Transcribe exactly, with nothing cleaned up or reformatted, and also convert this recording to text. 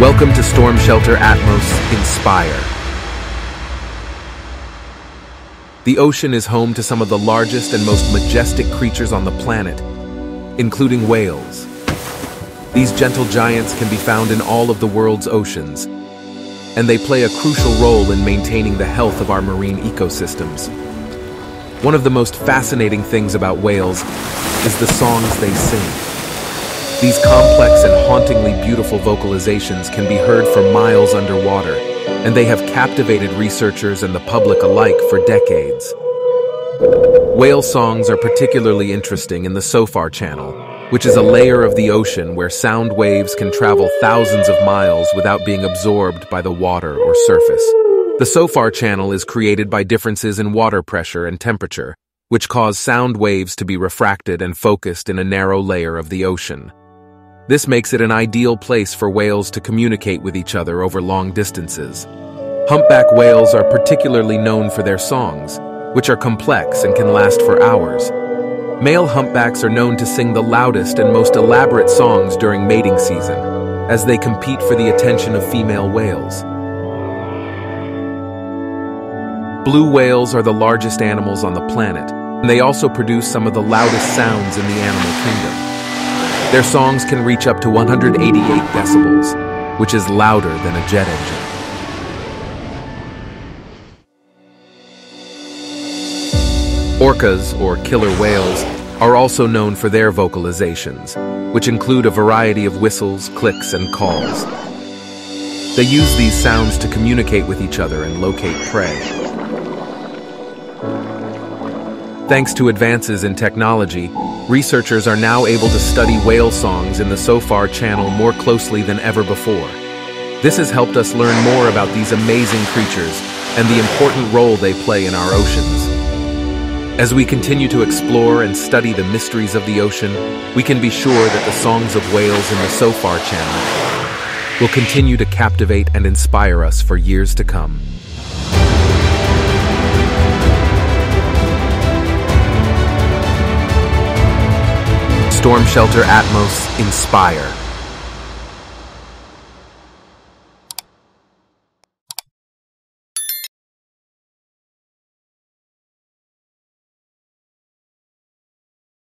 Welcome to Stormshelter Atmos Inspire. The ocean is home to some of the largest and most majestic creatures on the planet, including whales. These gentle giants can be found in all of the world's oceans, and they play a crucial role in maintaining the health of our marine ecosystems. One of the most fascinating things about whales is the songs they sing. These complex and hauntingly beautiful vocalizations can be heard for miles underwater, and they have captivated researchers and the public alike for decades. Whale songs are particularly interesting in the SOFAR channel, which is a layer of the ocean where sound waves can travel thousands of miles without being absorbed by the water or surface. The SOFAR channel is created by differences in water pressure and temperature, which cause sound waves to be refracted and focused in a narrow layer of the ocean. This makes it an ideal place for whales to communicate with each other over long distances. Humpback whales are particularly known for their songs, which are complex and can last for hours. Male humpbacks are known to sing the loudest and most elaborate songs during mating season, as they compete for the attention of female whales. Blue whales are the largest animals on the planet, and they also produce some of the loudest sounds in the animal kingdom. Their songs can reach up to one hundred eighty-eight decibels, which is louder than a jet engine. Orcas, or killer whales, are also known for their vocalizations, which include a variety of whistles, clicks, and calls. They use these sounds to communicate with each other and locate prey. Thanks to advances in technology, researchers are now able to study whale songs in the SOFAR channel more closely than ever before. This has helped us learn more about these amazing creatures and the important role they play in our oceans. As we continue to explore and study the mysteries of the ocean, we can be sure that the songs of whales in the SOFAR channel will continue to captivate and inspire us for years to come. Stormshelter Atmos Inspire.